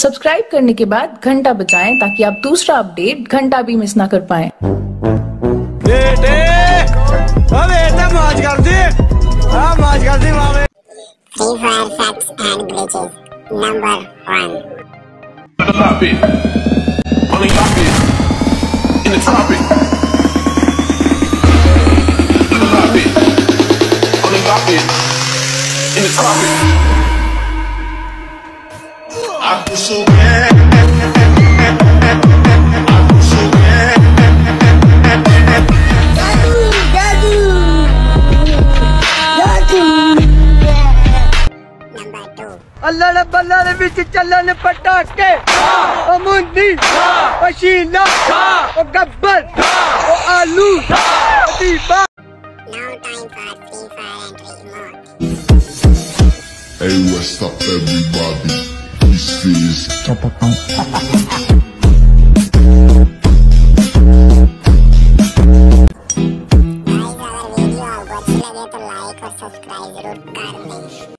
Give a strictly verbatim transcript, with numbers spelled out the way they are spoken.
Subscribe करने के बाद घंटा बजाएं ताकि आप दूसरा अपडेट घंटा भी मिस ना कर पाएं। बेटे, अबे इतना मौज कर दी, अब मौज कर दी मामे। Free Fire Facts and Glitches Number One. On the topic, on the topic, in the topic, on the topic, on the topic, in the topic. I feel so bad. I feel so bad. Daddy, daddy, daddy. Number two. Allah ne balla ne bichi challa ne patake. Amundi. Ashina. O gabbar. O alu. Adiba. Now time for Free Fire entry mode. Hey, what's up, everybody? This is guys, अगर video अच्छी लगे तो like और subscribe जरूर कर लें।